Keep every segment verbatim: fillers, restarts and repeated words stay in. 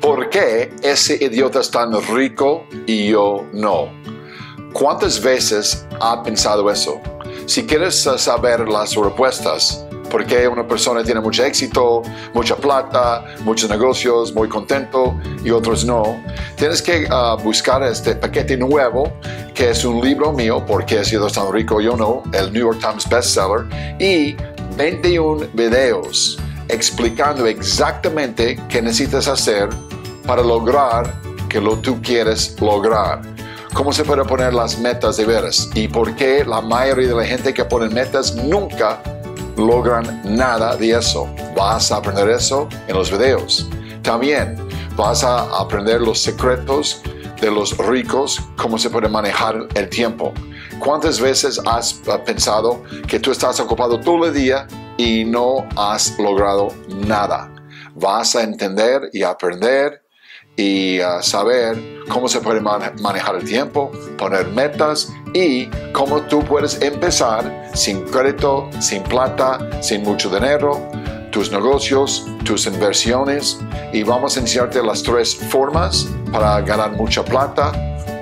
¿Por qué ese idiota es tan rico y yo no? ¿Cuántas veces ha pensado eso? Si quieres saber las respuestas, ¿por qué una persona tiene mucho éxito, mucha plata, muchos negocios, muy contento y otros no? Tienes que uh, buscar este paquete nuevo, que es un libro mío, ¿Por qué he sido tan rico yo no?, el New York Times Best Seller, y veintiún videos explicando exactamente qué necesitas hacer para lograr que lo tú quieres lograr. Cómo se puede poner las metas de veras y por qué la mayoría de la gente que pone metas nunca logran nada de eso. Vas a aprender eso en los videos. También vas a aprender los secretos de los ricos, cómo se puede manejar el tiempo. ¿Cuántas veces has pensado que tú estás ocupado todo el día y no has logrado nada? Vas a entender y aprender y uh, saber cómo se puede man- manejar el tiempo, poner metas y cómo tú puedes empezar sin crédito, sin plata, sin mucho dinero, tus negocios, tus inversiones, y vamos a enseñarte las tres formas para ganar mucha plata.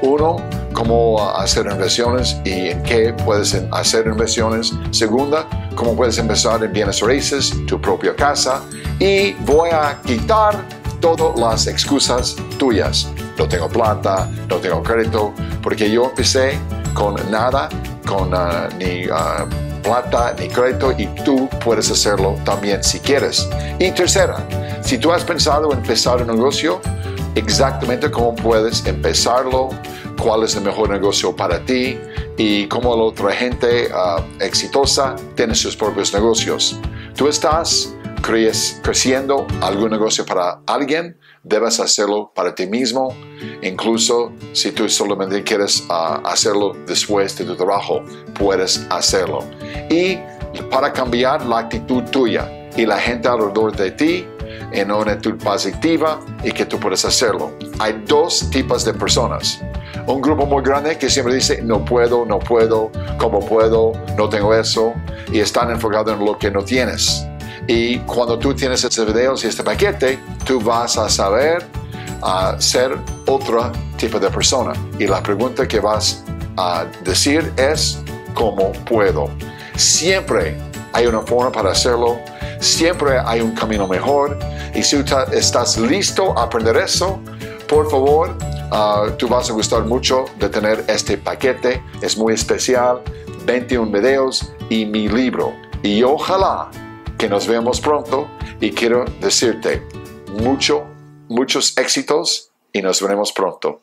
Uno, cómo hacer inversiones y en qué puedes hacer inversiones. Segunda, cómo puedes empezar en bienes raíces, tu propia casa, y voy a quitar todas las excusas tuyas. No tengo plata, no tengo crédito, porque yo empecé con nada, con uh, ni uh, plata ni crédito, y tú puedes hacerlo también si quieres. Y tercera, si tú has pensado en empezar un negocio, exactamente cómo puedes empezarlo, cuál es el mejor negocio para ti y cómo la otra gente uh, exitosa tiene sus propios negocios. Tú estás cre creciendo algún negocio para alguien, debes hacerlo para ti mismo, incluso si tú solamente quieres uh, hacerlo después de tu trabajo, puedes hacerlo. Y para cambiar la actitud tuya y la gente alrededor de ti, en una actitud positiva y que tú puedes hacerlo. Hay dos tipos de personas. Un grupo muy grande que siempre dice, no puedo, no puedo, ¿cómo puedo? No tengo eso. Y están enfocados en lo que no tienes. Y cuando tú tienes estos videos y este paquete, tú vas a saber uh, ser otro tipo de persona. Y la pregunta que vas a decir es, ¿cómo puedo? Siempre hay una forma para hacerlo. Siempre hay un camino mejor, y si estás listo a aprender eso, por favor, uh, tú vas a gustar mucho de tener este paquete. Es muy especial, veintiún videos y mi libro. Y ojalá que nos veamos pronto, y quiero decirte mucho, muchos éxitos, y nos veremos pronto.